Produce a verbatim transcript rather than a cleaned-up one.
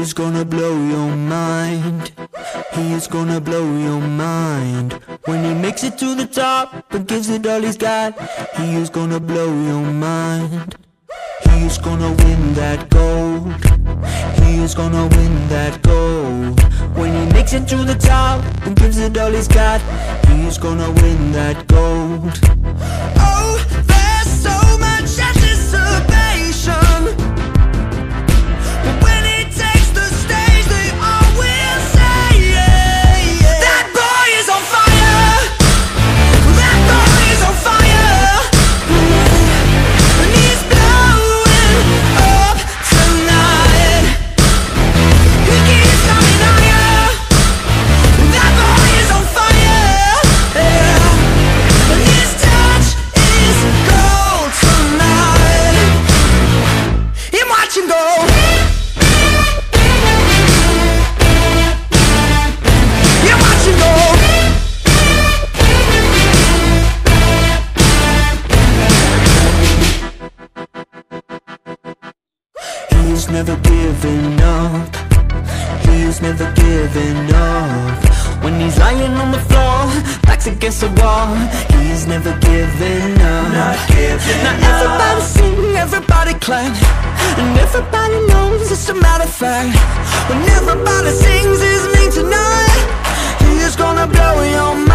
He is gonna blow your mind. He is gonna blow your mind. When he makes it to the top and gives it all he's got, he is gonna blow your mind. He is gonna win that gold. He is gonna win that gold. When he makes it to the top and gives it all he's got, he is gonna win that gold. Oh, there's so much anticipation. Never giving up. He's never giving up. When he's lying on the floor, backs against the wall, he's never giving up. Not giving now up. Everybody sing, everybody clap, and everybody knows it's a matter of fact. When everybody sings his name tonight, he's gonna blow your mind.